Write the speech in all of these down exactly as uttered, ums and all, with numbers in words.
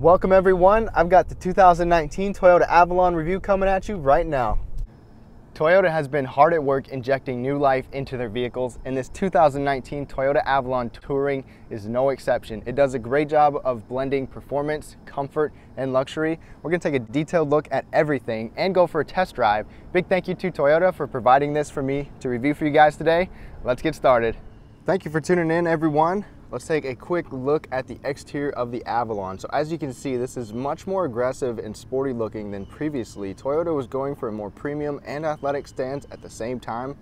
Welcome everyone, I've got the two thousand nineteen Toyota Avalon review coming at you right now. Toyota has been hard at work injecting new life into their vehicles, and this two thousand nineteen Toyota Avalon Touring is no exception. It does a great job of blending performance, comfort, and luxury. We're going to take a detailed look at everything and go for a test drive. Big thank you to Toyota for providing this for me to review for you guys today. Let's get started. Thank you for tuning in, everyone. Let's take a quick look at the exterior of the Avalon. So as you can see, this is much more aggressive and sporty looking than previously. Toyota was going for a more premium and athletic stance at the same time.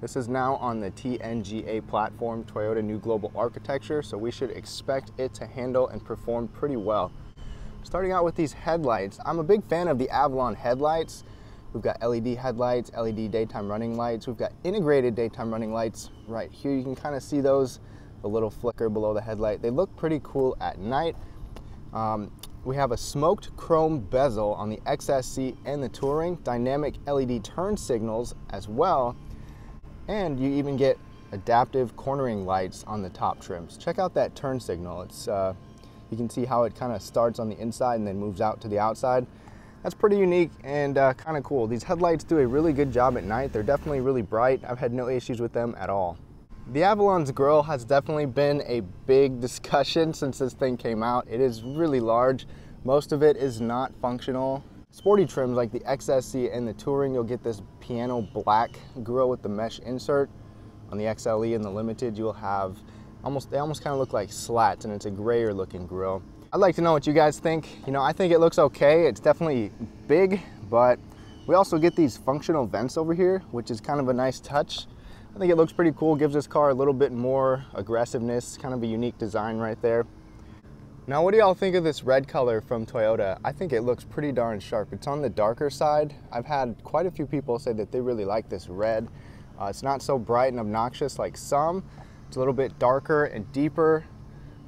This is now on the T N G A platform, Toyota New Global Architecture, so we should expect it to handle and perform pretty well. Starting out with these headlights, I'm a big fan of the Avalon headlights. We've got L E D headlights, L E D daytime running lights. We've got integrated daytime running lights right here. You can kind of see those, a little flicker below the headlight. They look pretty cool at night. Um, we have a smoked chrome bezel on the X S E and the Touring, dynamic L E D turn signals as well, and you even get adaptive cornering lights on the top trims. Check out that turn signal. It's uh, you can see how it kind of starts on the inside and then moves out to the outside. That's pretty unique and uh, kind of cool. These headlights do a really good job at night. They're definitely really bright. I've had no issues with them at all. The Avalon's grille has definitely been a big discussion since this thing came out. It is really large. Most of it is not functional. Sporty trims like the X S E and the Touring, you'll get this piano black grille with the mesh insert. On the X L E and the Limited, you'll have almost, they almost kind of look like slats, and it's a grayer looking grille. I'd like to know what you guys think. You know, I think it looks okay. It's definitely big, but we also get these functional vents over here, which is kind of a nice touch. I think it looks pretty cool, gives this car a little bit more aggressiveness, kind of a unique design right there. Now what do y'all think of this red color from Toyota? I think it looks pretty darn sharp. It's on the darker side. I've had quite a few people say that they really like this red. Uh, it's not so bright and obnoxious like some. It's a little bit darker and deeper.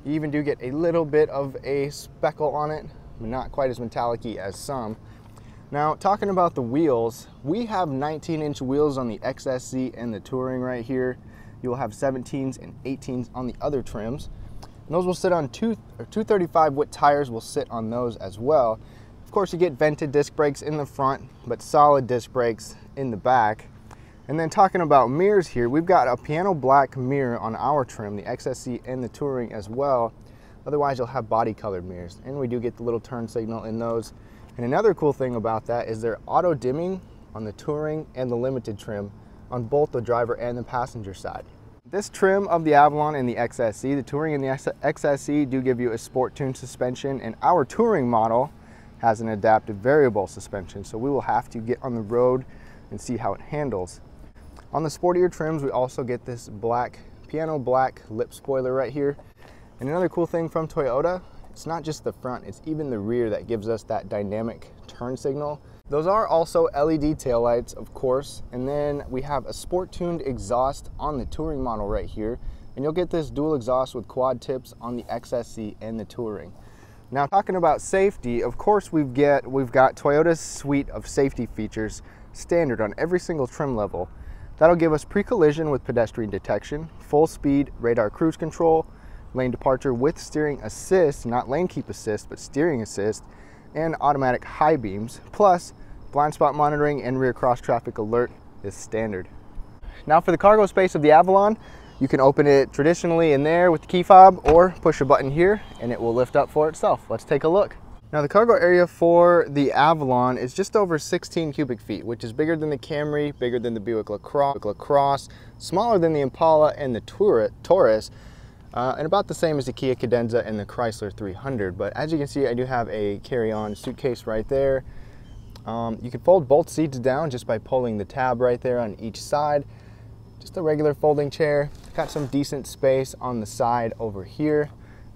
You even do get a little bit of a speckle on it, but not quite as metallic-y as some. Now, talking about the wheels, we have nineteen inch wheels on the X S E and the Touring right here. You'll have seventeens and eighteens on the other trims. And those will sit on two, or two thirty-five foot tires will sit on those as well. Of course, you get vented disc brakes in the front, but solid disc brakes in the back. And then talking about mirrors here, we've got a piano black mirror on our trim, the X S E and the Touring as well. Otherwise, you'll have body colored mirrors. And we do get the little turn signal in those. And another cool thing about that is they're auto dimming on the Touring and the Limited trim on both the driver and the passenger side. This trim of the Avalon and the X S E, the Touring and the X S E do give you a sport tuned suspension, and our Touring model has an adaptive variable suspension, so we will have to get on the road and see how it handles. On the sportier trims, we also get this black, piano black lip spoiler right here. And another cool thing from Toyota, it's not just the front, it's even the rear that gives us that dynamic turn signal. Those are also L E D taillights, of course, and then we have a sport-tuned exhaust on the Touring model right here, and you'll get this dual exhaust with quad tips on the X S E and the Touring. Now, talking about safety, of course we've, get, we've got Toyota's suite of safety features standard on every single trim level. That'll give us pre-collision with pedestrian detection, full speed radar cruise control, lane departure with steering assist, not lane keep assist, but steering assist, and automatic high beams, plus blind spot monitoring and rear cross traffic alert is standard. Now for the cargo space of the Avalon, you can open it traditionally in there with the key fob or push a button here and it will lift up for itself. Let's take a look. Now the cargo area for the Avalon is just over sixteen cubic feet, which is bigger than the Camry, bigger than the Buick LaCrosse, smaller than the Impala and the Taurus, Uh, and about the same as the Kia Cadenza and the Chrysler three hundred. But as you can see, I do have a carry-on suitcase right there. Um, you can fold both seats down just by pulling the tab right there on each side. Just a regular folding chair. Got some decent space on the side over here,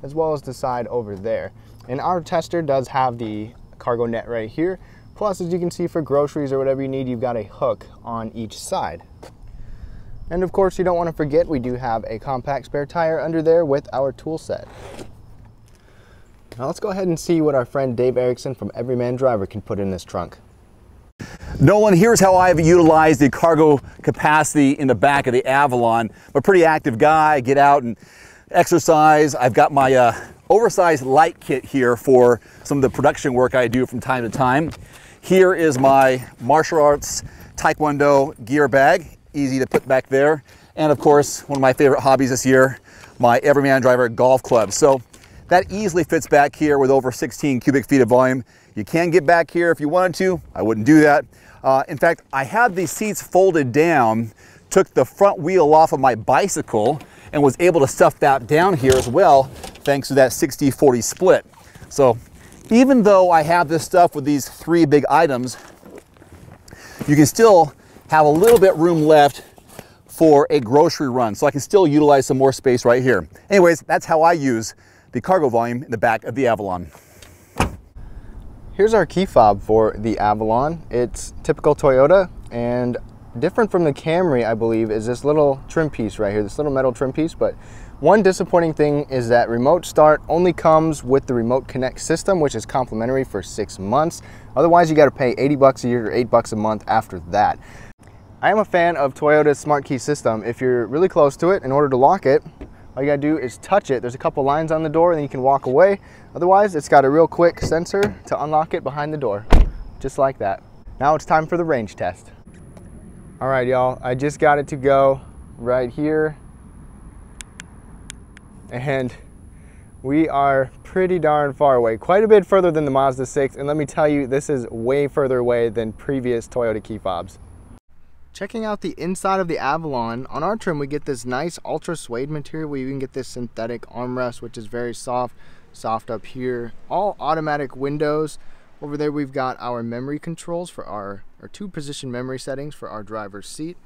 as well as the side over there. And our tester does have the cargo net right here. Plus, as you can see, for groceries or whatever you need, you've got a hook on each side. And of course, you don't want to forget, we do have a compact spare tire under there with our tool set. Now let's go ahead and see what our friend Dave Erickson from Everyman Driver can put in this trunk. Nolan, here's how I've utilized the cargo capacity in the back of the Avalon. I'm a pretty active guy, I get out and exercise. I've got my uh, oversized light kit here for some of the production work I do from time to time. Here is my martial arts Taekwondo gear bag, easy to put back there. And of course, one of my favorite hobbies this year, my Everyman Driver golf club. So that easily fits back here with over sixteen cubic feet of volume. You can get back here if you wanted to. I wouldn't do that. Uh, in fact, I had these seats folded down, took the front wheel off of my bicycle, and was able to stuff that down here as well, thanks to that sixty forty split. So even though I have this stuff with these three big items, you can still have a little bit room left for a grocery run. So I can still utilize some more space right here. Anyways, that's how I use the cargo volume in the back of the Avalon. Here's our key fob for the Avalon. It's typical Toyota, and different from the Camry, I believe, is this little trim piece right here, this little metal trim piece. But one disappointing thing is that remote start only comes with the remote connect system, which is complimentary for six months. Otherwise, you got to pay eighty bucks a year or eight bucks a month after that. I am a fan of Toyota's smart key system. If you're really close to it, in order to lock it, all you got to do is touch it. There's a couple lines on the door and then you can walk away. Otherwise, it's got a real quick sensor to unlock it behind the door, just like that. Now it's time for the range test. All right, y'all, I just got it to go right here. And we are pretty darn far away, quite a bit further than the Mazda six. And let me tell you, this is way further away than previous Toyota key fobs. Checking out the inside of the Avalon, on our trim, we get this nice ultra suede material where you can get this synthetic armrest, which is very soft, soft up here. All automatic windows. Over there, we've got our memory controls for our, our two position memory settings for our driver's seat.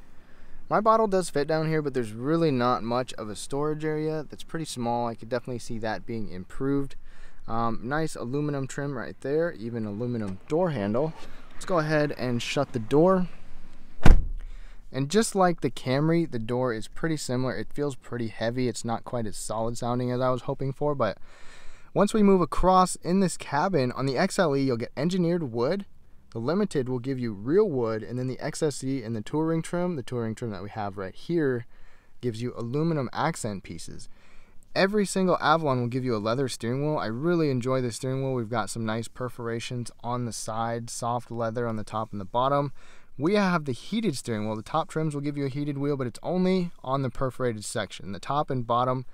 My bottle does fit down here, but there's really not much of a storage area. That's pretty small. I could definitely see that being improved. Um, nice aluminum trim right there, even aluminum door handle. Let's go ahead and shut the door. And just like the Camry, the door is pretty similar. It feels pretty heavy. It's not quite as solid sounding as I was hoping for, but once we move across in this cabin, on the X L E, you'll get engineered wood. The Limited will give you real wood, and then the X S E and the Touring trim, the Touring trim that we have right here, gives you aluminum accent pieces. Every single Avalon will give you a leather steering wheel. I really enjoy the steering wheel. We've got some nice perforations on the side, soft leather on the top and the bottom. We have the heated steering wheel. The top trims will give you a heated wheel, but it's only on the perforated section. The top and bottom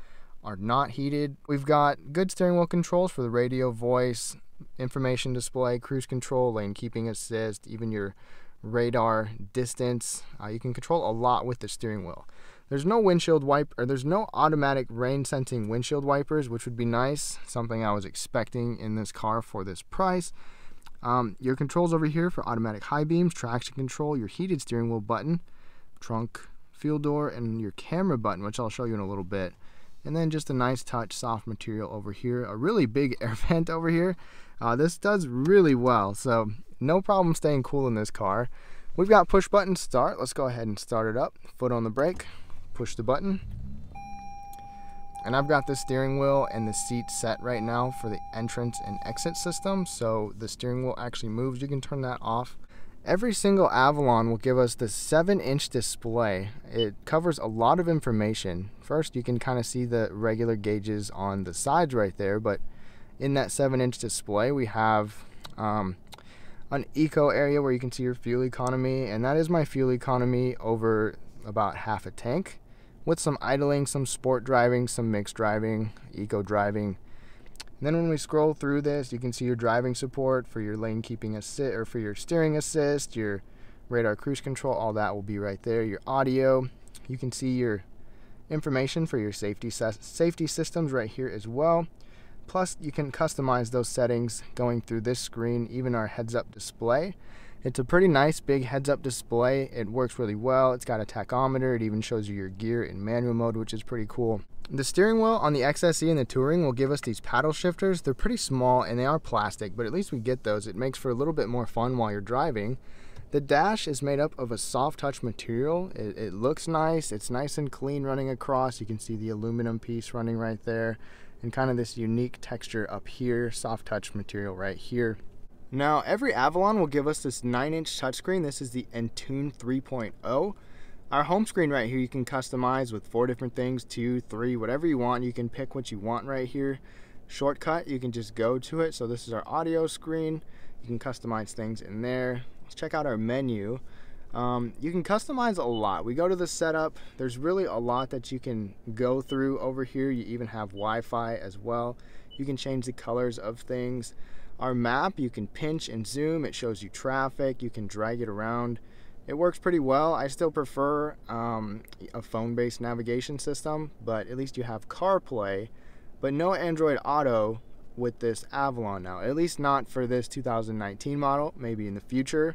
are not heated. We've got good steering wheel controls for the radio, voice, information display, cruise control, lane keeping assist, even your radar, distance. Uh, you can control a lot with the steering wheel. There's no windshield wiper, or there's no automatic rain sensing windshield wipers, which would be nice, something I was expecting in this car for this price. Um, your controls over here for automatic high beams, traction control, your heated steering wheel button, trunk, fuel door, and your camera button, which I'll show you in a little bit. And then just a nice touch, soft material over here. A really big air vent over here. Uh, this does really well, so no problem staying cool in this car. We've got push button start. Let's go ahead and start it up. Foot on the brake, push the button. And I've got the steering wheel and the seat set right now for the entrance and exit system, so the steering wheel actually moves. You can turn that off. Every single Avalon will give us the seven inch display. It covers a lot of information. First, you can kind of see the regular gauges on the sides right there, but in that seven inch display, we have um, an eco area where you can see your fuel economy, and that is my fuel economy over about half a tank, with some idling, some sport driving, some mixed driving, eco driving. And then when we scroll through this, you can see your driving support for your lane keeping assist, or for your steering assist, your radar cruise control, all that will be right there. Your audio, you can see your information for your safety safety systems right here as well. Plus, you can customize those settings going through this screen, even our heads-up display. It's a pretty nice big heads-up display. It works really well. It's got a tachometer. It even shows you your gear in manual mode, which is pretty cool. The steering wheel on the X S E and the Touring will give us these paddle shifters. They're pretty small and they are plastic, but at least we get those. It makes for a little bit more fun while you're driving. The dash is made up of a soft touch material. It, it looks nice. It's nice and clean running across. You can see the aluminum piece running right there and kind of this unique texture up here, soft touch material right here. Now, every Avalon will give us this nine inch touchscreen. This is the Entune three point oh. Our home screen right here you can customize with four different things, two, three, whatever you want. You can pick what you want right here. shortcut. You can just go to it. So this is our audio screen. You can customize things in there. Let's check out our menu. Um, you can customize a lot. We go to the setup. There's really a lot that you can go through over here. You even have Wi-Fi as well. You can change the colors of things. Our map, you can pinch and zoom. It shows you traffic. You can drag it around. It works pretty well. I still prefer um, a phone-based navigation system, but at least you have CarPlay, but no Android Auto with this Avalon now, at least not for this two thousand nineteen model, maybe in the future.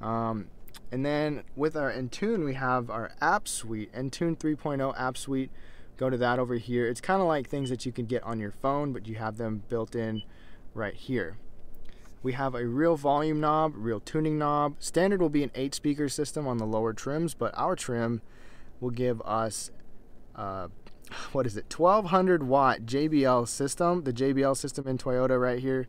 Um, and then with our Entune, we have our app suite, Entune three point oh app suite. Go to that over here. It's kind of like things that you can get on your phone, but you have them built in right here. We have a real volume knob, real tuning knob. Standard will be an eight speaker system on the lower trims, but our trim will give us, uh, what is it, twelve hundred watt J B L system, the J B L system in Toyota right here.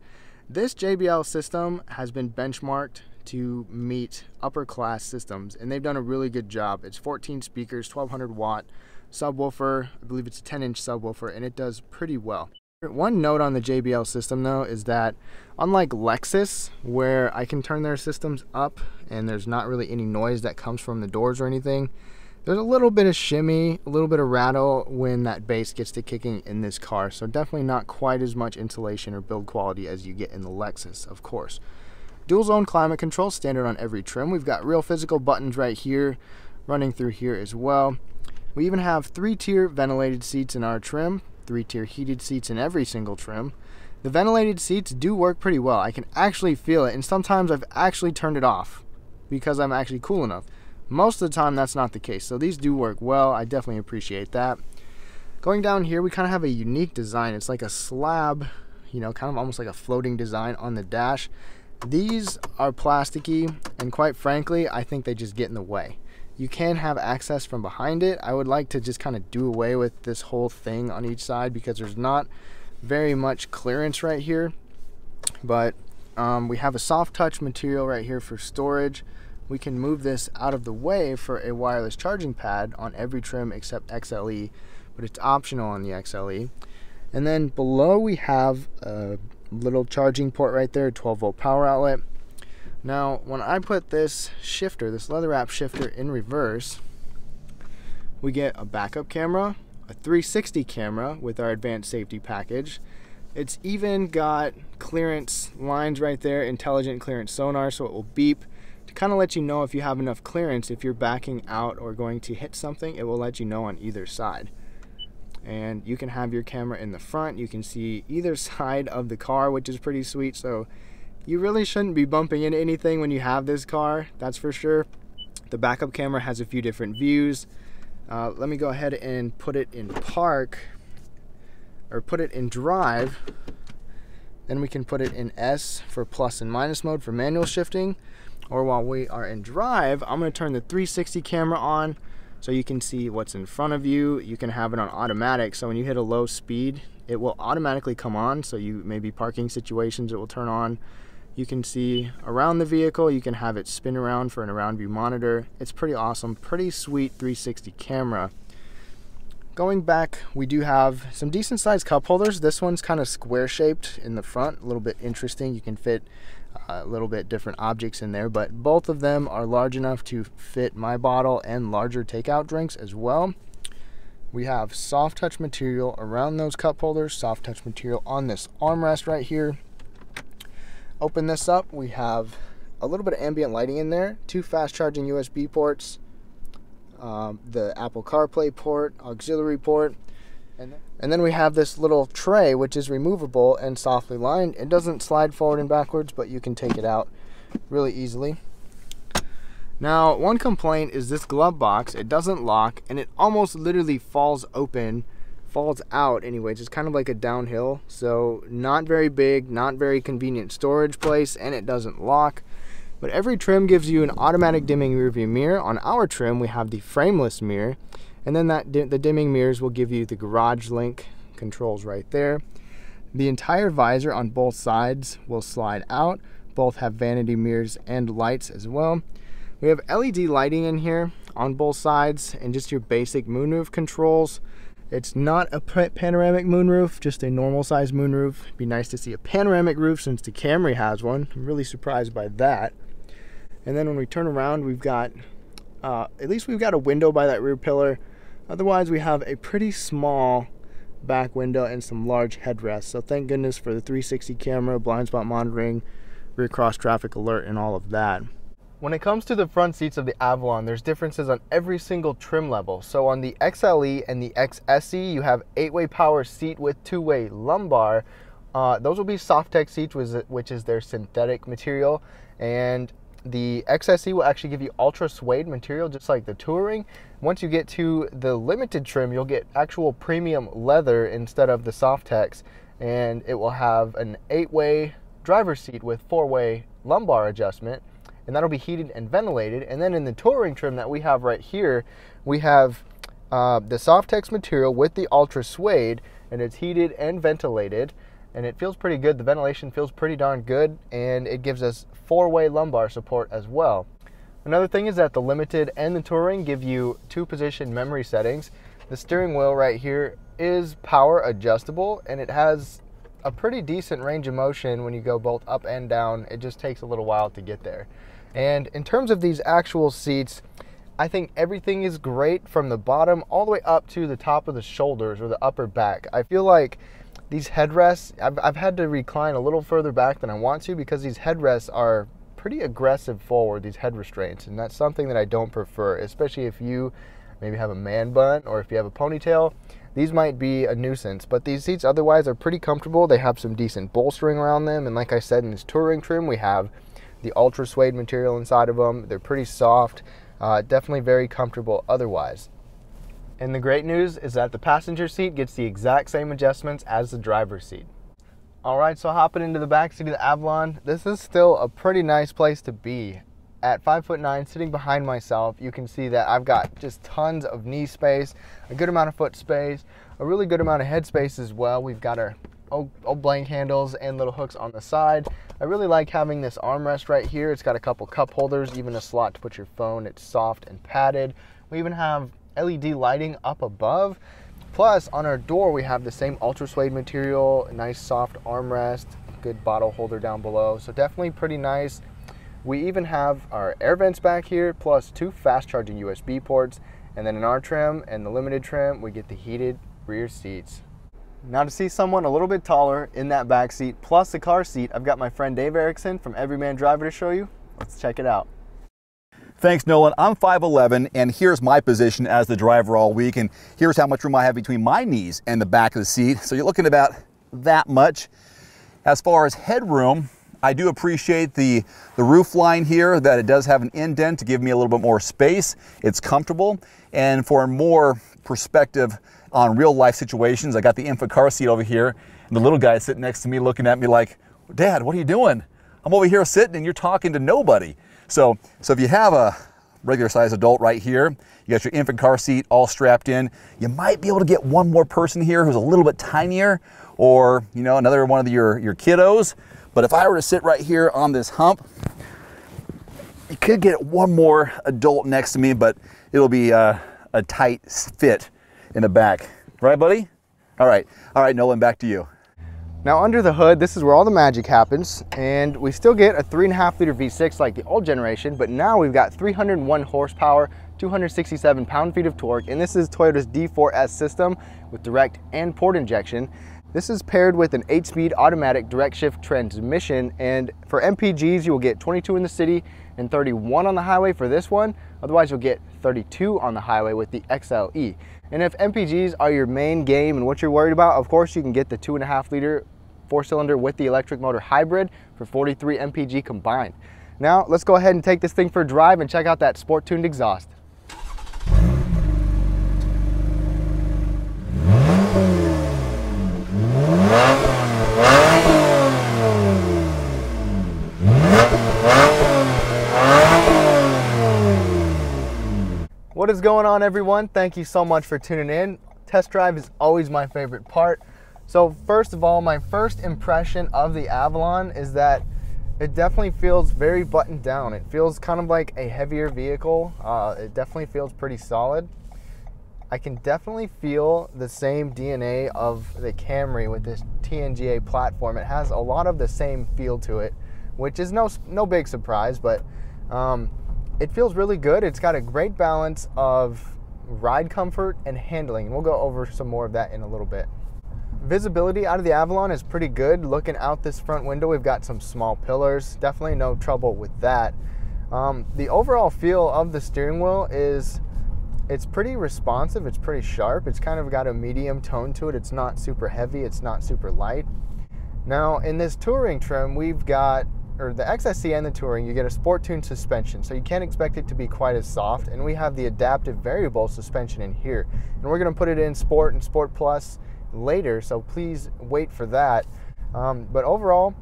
This J B L system has been benchmarked to meet upper class systems, and they've done a really good job. It's fourteen speakers, twelve hundred watt subwoofer. I believe it's a ten inch subwoofer, and it does pretty well. One note on the J B L system though is that unlike Lexus, where I can turn their systems up and there's not really any noise that comes from the doors or anything, there's a little bit of shimmy, a little bit of rattle when that bass gets to kicking in this car. So definitely not quite as much insulation or build quality as you get in the Lexus, of course. Dual zone climate control, standard on every trim. We've got real physical buttons right here running through here as well. We even have three tier ventilated seats in our trim. Three-tier heated seats in every single trim. The ventilated seats do work pretty well. I can actually feel it, and sometimes I've actually turned it off because I'm actually cool enough. Most of the time that's not the case, so these do work well. I definitely appreciate that. Going down here, we kind of have a unique design. It's like a slab, you know, kind of almost like a floating design on the dash. These are plasticky, and quite frankly, I think they just get in the way. You can have access from behind it. I would like to just kind of do away with this whole thing on each side because there's not very much clearance right here. But um, we have a soft touch material right here for storage. We can move this out of the way for a wireless charging pad on every trim except X L E, but it's optional on the X L E. And then below we have a little charging port right there, twelve volt power outlet. Now, when I put this shifter, this leather wrap shifter in reverse, we get a backup camera, a three sixty camera with our advanced safety package. It's even got clearance lines right there, intelligent clearance sonar, so it will beep to kind of let you know if you have enough clearance. If you're backing out or going to hit something, it will let you know on either side. And you can have your camera in the front. You can see either side of the car, which is pretty sweet. So you really shouldn't be bumping into anything when you have this car, that's for sure. The backup camera has a few different views. Uh, let me go ahead and put it in park, or put it in drive. Then we can put it in S for plus and minus mode for manual shifting. Or while we are in drive, I'm gonna turn the three sixty camera on so you can see what's in front of you. You can have it on automatic, so when you hit a low speed, it will automatically come on. So you maybe parking situations, it will turn on. You can see around the vehicle, you can have it spin around for an around view monitor. It's pretty awesome, pretty sweet three sixty camera. Going back, we do have some decent sized cup holders. This one's kind of square shaped in the front, a little bit interesting. You can fit a little bit different objects in there, but both of them are large enough to fit my bottle and larger takeout drinks as well. We have soft touch material around those cup holders, soft touch material on this armrest right here. Open this up, we have a little bit of ambient lighting in there, two fast charging U S B ports, um, the Apple CarPlay port, auxiliary port, and then, and then we have this little tray which is removable and softly lined. It doesn't slide forward and backwards, but you can take it out really easily. Now, one complaint is this glove box. It doesn't lock, and it almost literally falls open, falls out anyways. It's kind of like a downhill, so not very big, not very convenient storage place, and it doesn't lock. But every trim gives you an automatic dimming rearview mirror. On our trim, we have the frameless mirror, and then that di the dimming mirrors will give you the garage link controls right there. The entire visor on both sides will slide out. Both have vanity mirrors and lights as well. We have L E D lighting in here on both sides, and just your basic moonroof controls. It's not a panoramic moonroof, just a normal size moonroof. It'd be nice to see a panoramic roof since the Camry has one. I'm really surprised by that. And then when we turn around, we've got, uh, at least we've got a window by that rear pillar. Otherwise, we have a pretty small back window and some large headrests. So thank goodness for the three sixty camera, blind spot monitoring, rear cross traffic alert, and all of that. When it comes to the front seats of the Avalon, there's differences on every single trim level. So on the X L E and the X S E, you have eight-way power seat with two-way lumbar. Uh, those will be Softex seats, which is their synthetic material. And the X S E will actually give you ultra suede material, just like the Touring. Once you get to the Limited trim, you'll get actual premium leather instead of the Softex. And it will have an eight-way driver's seat with four-way lumbar adjustment. And that'll be heated and ventilated. And then in the Touring trim that we have right here, we have uh, the Softex material with the ultra suede, and it's heated and ventilated, and it feels pretty good. The ventilation feels pretty darn good, and it gives us four-way lumbar support as well. Another thing is that the Limited and the Touring give you two position memory settings. The steering wheel right here is power adjustable, and it has a pretty decent range of motion when you go both up and down. It just takes a little while to get there. And in terms of these actual seats, I think everything is great from the bottom all the way up to the top of the shoulders or the upper back. I feel like these headrests, I've, I've had to recline a little further back than I want to because these headrests are pretty aggressive forward, these head restraints, and that's something that I don't prefer, especially if you maybe have a man bun or if you have a ponytail. These might be a nuisance, but these seats otherwise are pretty comfortable. They have some decent bolstering around them, and like I said, in this Touring trim, we have the ultra suede material inside of them. They're pretty soft, uh, definitely very comfortable otherwise. And the great news is that the passenger seat gets the exact same adjustments as the driver's seat. All right, so hopping into the back seat of the Avalon, this is still a pretty nice place to be. At five foot nine, sitting behind myself, you can see that I've got just tons of knee space, a good amount of foot space, a really good amount of head space as well. We've got our old, old blank handles and little hooks on the side. I really like having this armrest right here. It's got a couple cup holders, even a slot to put your phone. It's soft and padded. We even have L E D lighting up above. Plus, on our door, we have the same ultra suede material, a nice soft armrest, good bottle holder down below. So definitely pretty nice. We even have our air vents back here, plus two fast charging U S B ports. And then in our trim and the Limited trim, we get the heated rear seats. Now to see someone a little bit taller in that back seat, plus the car seat, I've got my friend Dave Erickson from Everyman Driver to show you. Let's check it out. Thanks, Nolan. I'm five eleven, and here's my position as the driver all week, and here's how much room I have between my knees and the back of the seat. So you're looking about that much. As far as headroom, I do appreciate the, the roof line here, that it does have an indent to give me a little bit more space. It's comfortable. And for more perspective on real life situations, I got the infant car seat over here, and the little guy sitting next to me looking at me like, Dad, what are you doing? I'm over here sitting and you're talking to nobody. So, so if you have a regular size adult right here, you got your infant car seat all strapped in, you might be able to get one more person here who's a little bit tinier, or you know, another one of your, your kiddos. But if I were to sit right here on this hump, you could get one more adult next to me, but it'll be a, a tight fit in the back. Right, buddy? All right. All right, Nolan, back to you. Now under the hood, this is where all the magic happens, and we still get a three and a half liter V six like the old generation, but now we've got three hundred one horsepower, two hundred sixty-seven pound-feet of torque, and this is Toyota's D four S system with direct and port injection. This is paired with an eight-speed automatic direct shift transmission, and for M P Gs, you will get twenty-two in the city and thirty-one on the highway for this one. Otherwise, you'll get thirty-two on the highway with the X L E. And if M P Gs are your main game and what you're worried about, of course, you can get the two and a half liter four-cylinder with the electric motor hybrid for forty-three M P G combined. Now, let's go ahead and take this thing for a drive and check out that sport-tuned exhaust. What is going on, everyone? Thank you so much for tuning in. Test drive is always my favorite part. So first of all, my first impression of the Avalon is that it definitely feels very buttoned down. It feels kind of like a heavier vehicle. Uh, it definitely feels pretty solid. I can definitely feel the same D N A of the Camry with this T N G A platform. It has a lot of the same feel to it, which is no no big surprise, but um, it feels really good. It's got a great balance of ride comfort and handling, and we'll go over some more of that in a little bit. Visibility out of the Avalon is pretty good. Looking out this front window, we've got some small pillars. Definitely no trouble with that. Um, the overall feel of the steering wheel is, it's pretty responsive, it's pretty sharp. It's kind of got a medium tone to it. It's not super heavy, it's not super light. Now in this Touring trim, we've got, or the X S E and the Touring, you get a sport-tuned suspension, so you can't expect it to be quite as soft, and we have the adaptive variable suspension in here. And we're gonna put it in Sport and Sport Plus later, so please wait for that. Um, but overall,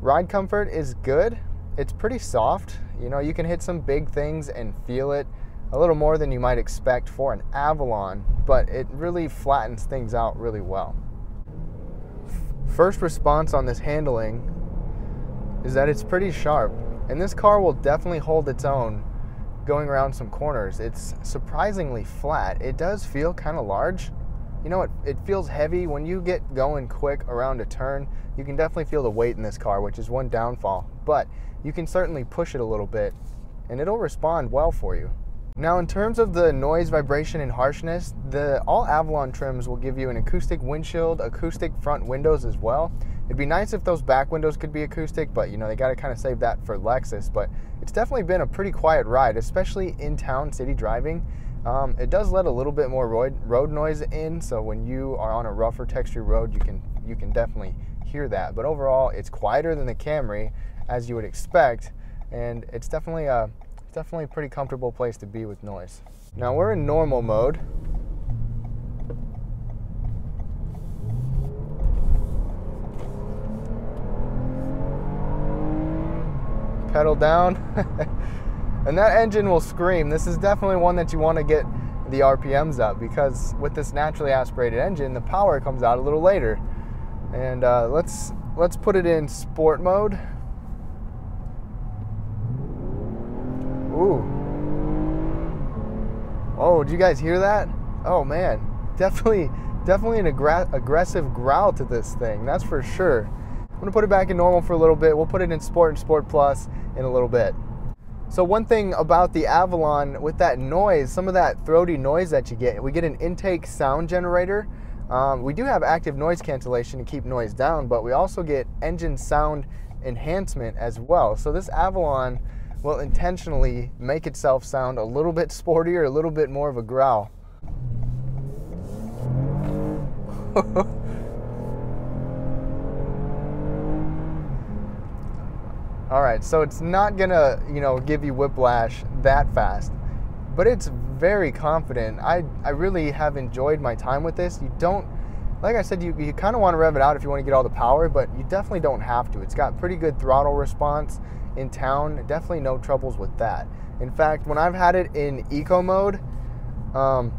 ride comfort is good. It's pretty soft. You know, you can hit some big things and feel it a little more than you might expect for an Avalon, but it really flattens things out really well. First response on this handling is that it's pretty sharp, and this car will definitely hold its own going around some corners. It's surprisingly flat. It does feel kind of large. You know, it, it feels heavy. When you get going quick around a turn, you can definitely feel the weight in this car, which is one downfall, but you can certainly push it a little bit and it'll respond well for you. Now in terms of the noise, vibration, and harshness, the all Avalon trims will give you an acoustic windshield, acoustic front windows as well. It'd be nice if those back windows could be acoustic, but you know, they gotta kind of save that for Lexus. But it's definitely been a pretty quiet ride, especially in town city driving. Um, it does let a little bit more road, road noise in, so when you are on a rougher texture road, you can, you can definitely hear that. But overall, it's quieter than the Camry, as you would expect, and it's definitely a definitely a pretty comfortable place to be with noise. Now we're in normal mode. Pedal down. And that engine will scream. This is definitely one that you want to get the R P Ms up, because with this naturally aspirated engine, the power comes out a little later. And uh, let's, let's put it in sport mode. Ooh. Oh, do you guys hear that? Oh man, definitely definitely an aggra aggressive growl to this thing, that's for sure. I'm gonna put it back in normal for a little bit. We'll put it in Sport and Sport Plus in a little bit. So one thing about the Avalon with that noise, some of that throaty noise that you get, we get an intake sound generator. Um, we do have active noise cancellation to keep noise down, but we also get engine sound enhancement as well. So this Avalon will intentionally make itself sound a little bit sportier, a little bit more of a growl. All right, so it's not gonna, you know, give you whiplash that fast, but it's very confident. I, I really have enjoyed my time with this. You don't, like I said, you, you kind of want to rev it out if you want to get all the power, but you definitely don't have to. It's got pretty good throttle response in town, definitely no troubles with that. In fact, when I've had it in eco mode, um,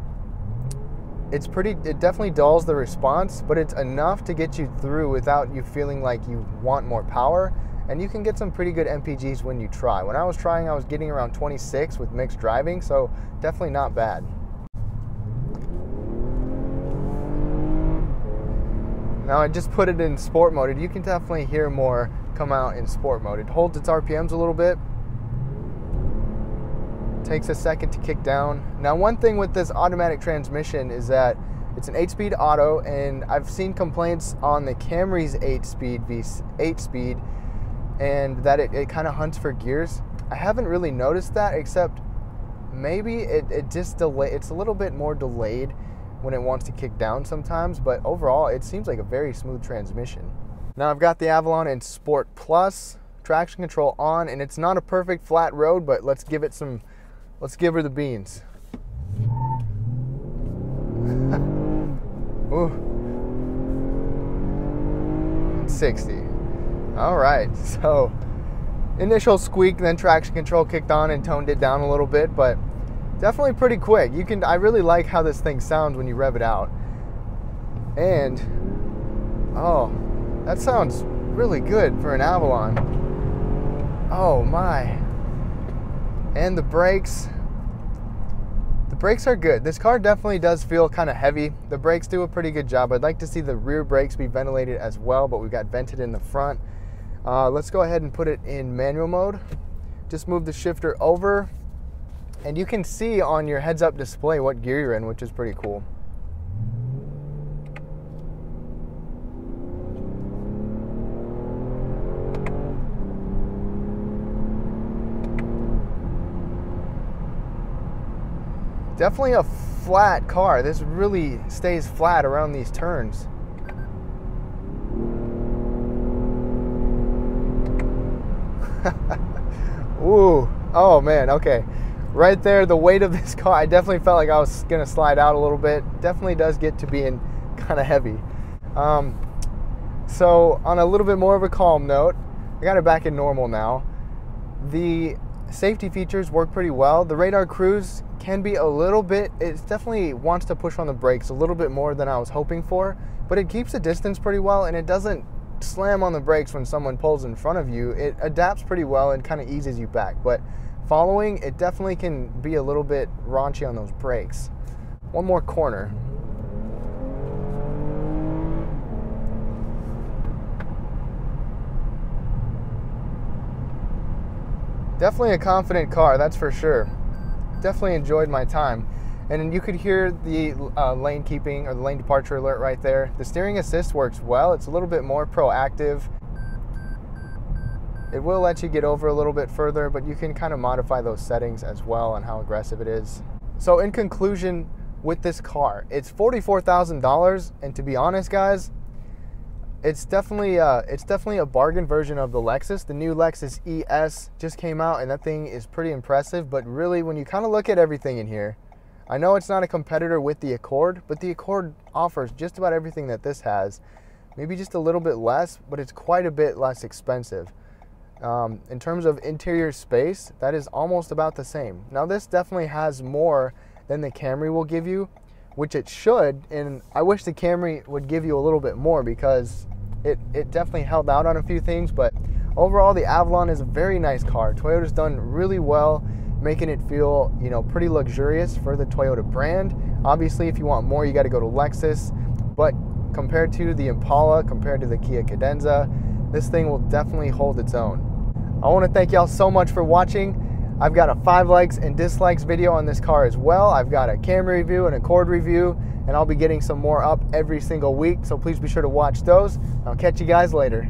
it's pretty, it definitely dulls the response, but it's enough to get you through without you feeling like you want more power, and you can get some pretty good M P Gs when you try. When I was trying, I was getting around twenty-six with mixed driving, so definitely not bad. Now I just put it in sport mode, and you can definitely hear more come out in sport mode. It holds its R P Ms a little bit. Takes a second to kick down. Now one thing with this automatic transmission is that it's an eight-speed auto, and I've seen complaints on the Camry's eight-speed, eight-speed, and that it, it kind of hunts for gears. I haven't really noticed that, except maybe it, it just delay. It's a little bit more delayed when it wants to kick down sometimes, but overall it seems like a very smooth transmission. Now I've got the Avalon in Sport Plus, traction control on, and it's not a perfect flat road, but let's give it some, let's give her the beans. Ooh. sixty. All right, so initial squeak, then traction control kicked on and toned it down a little bit, but definitely pretty quick. You can, I really like how this thing sounds when you rev it out. And, oh, that sounds really good for an Avalon. Oh my. And the brakes. The The brakes are good. This car definitely does feel kind of heavy. The brakes do a pretty good job. I'd like to see the rear brakes be ventilated as well, but we've got vented in the front. Uh, let's go ahead and put it in manual mode. Just move the shifter over, and you can see on your heads-up display what gear you're in, which is pretty cool. Definitely a flat car. This really stays flat around these turns. Ooh, oh man, okay. Right there, the weight of this car, I definitely felt like I was gonna slide out a little bit. Definitely does get to being kind of heavy. Um, so on a little bit more of a calm note, I got it back in normal now. The safety features work pretty well. The radar cruise can be a little bit, it definitely wants to push on the brakes a little bit more than I was hoping for, but it keeps the distance pretty well and it doesn't slam on the brakes when someone pulls in front of you. It adapts pretty well and kind of eases you back, but following, it definitely can be a little bit raunchy on those brakes. One more corner. Definitely a confident car, that's for sure. Definitely enjoyed my time. And you could hear the uh, lane keeping or the lane departure alert right there. The steering assist works well. It's a little bit more proactive. It will let you get over a little bit further, but you can kind of modify those settings as well on how aggressive it is. So in conclusion with this car, it's forty-four thousand dollars, and to be honest guys, it's definitely, uh, it's definitely a bargain version of the Lexus. The new Lexus E S just came out and that thing is pretty impressive, but really when you kind of look at everything in here, I know it's not a competitor with the Accord, but the Accord offers just about everything that this has. Maybe just a little bit less, but it's quite a bit less expensive. Um, in terms of interior space, that is almost about the same. Now this definitely has more than the Camry will give you, which it should, and I wish the Camry would give you a little bit more because it, it definitely held out on a few things, but overall the Avalon is a very nice car. Toyota's done really well, making it feel, you know, pretty luxurious for the Toyota brand. Obviously, if you want more, you got to go to Lexus, but compared to the Impala, compared to the Kia Cadenza, this thing will definitely hold its own. I want to thank y'all so much for watching. I've got a five likes and dislikes video on this car as well. I've got a Camry review and an Accord review, and I'll be getting some more up every single week, so please be sure to watch those. I'll catch you guys later.